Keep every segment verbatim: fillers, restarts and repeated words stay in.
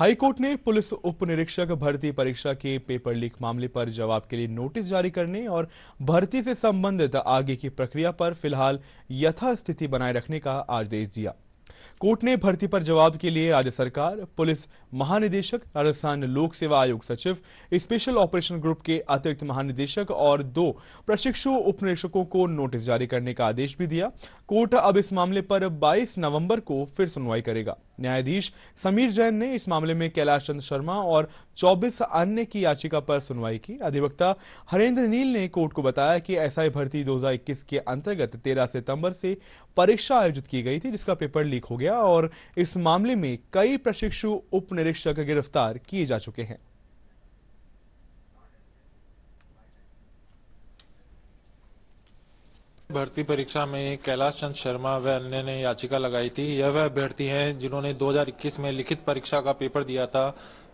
High court ने police उपनिरीक्षक भर्ती परीक्षा के पेपर लीक मामले पर जवाब के लिए नोटिस जारी करने और भर्ती से संबंधित आगे की प्रक्रिया पर फिलहाल यथास्थिति बनाए रखने का आदेश दिया। कोर्ट ने भर्ती पर जवाब के लिए राज्य सरकार, पुलिस महानिदेशक, राजस्थान लोक सेवा आयोग सचिव, स्पेशल ऑपरेशन ग्रुप के अतिरिक्त महानिदेशक और दो प्रशिक्षु उपनिरीक्षकों को नोटिस जारी करने का आदेश भी दिया। कोर्ट अब इस मामले पर बाईस नवंबर को फिर सुनवाई करेगा। न्यायाधीश समीर जैन ने इस मामले में कैलाश चंद्र शर्मा और चौबीस अन्य की याचिका पर सुनवाई की। अधिवक्ता हरेंद्र नील ने कोर्ट को बताया कि एसआई भर्ती दो हज़ार इक्कीस के अंतर्गत तेरह सितंबर से परीक्षा आयोजित की गई थी, जिसका पेपर लीक हो गया और इस मामले में कई प्रशिक्षु उपनिरीक्षक गिरफ्तार किए जा चुके हैं। भर्ती परीक्षा में कैलाश चंद्र शर्मा व अन्य ने याचिका लगाई थी। यह वह अभ्यर्थी हैं जिन्होंने दो हज़ार इक्कीस में लिखित परीक्षा का पेपर दिया था।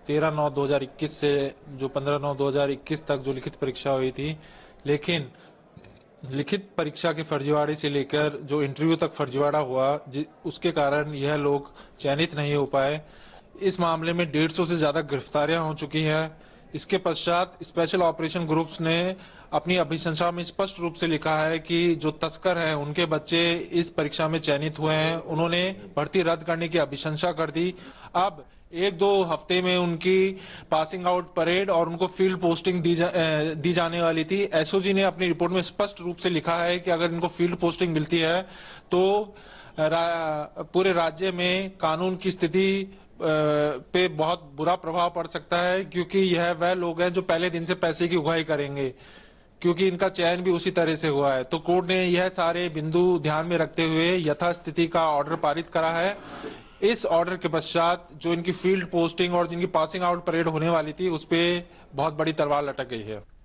तेरह नौ दो हज़ार इक्कीस से जो पंद्रह नौ दो हज़ार इक्कीस तक जो लिखित परीक्षा हुई थी, लेकिन लिखित परीक्षा के फर्जीवाड़े से लेकर जो इंटरव्यू तक फर्जीवाड़ा हुआ, उसके कारण यह लोग चयनित नहीं हो पाए। इस मामले में डेढ़ सौ से ज्यादा गिरफ्तारियां हो चुकी हैं। इसके पश्चात स्पेशल ऑपरेशन ग्रुप्स ने अपनी अभिशंसा में स्पष्ट रूप से लिखा है कि जो तस्कर हैं उनके बच्चे इस परीक्षा में चयनित हुए हैं। उन्होंने भर्ती रद्द करने की अभिशंसा कर दी। अब एक दो हफ्ते में उनकी पासिंग आउट परेड और उनको फील्ड पोस्टिंग दी, जा, दी जाने वाली थी। एसओजी ने अपनी रिपोर्ट में स्पष्ट रूप से लिखा है कि अगर इनको फील्ड पोस्टिंग मिलती है तो रा, पूरे राज्य में कानून की स्थिति पे बहुत बुरा प्रभाव पड़ सकता है, क्योंकि यह वह लोग हैं जो पहले दिन से पैसे की उगाही करेंगे, क्योंकि इनका चयन भी उसी तरह से हुआ है। तो कोर्ट ने यह सारे बिंदु ध्यान में रखते हुए यथास्थिति का ऑर्डर पारित करा है। इस ऑर्डर के पश्चात जो इनकी फील्ड पोस्टिंग और जिनकी पासिंग आउट परेड होने वाली थी, उस पे बहुत बड़ी तलवार लटक गई है।